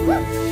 Woo!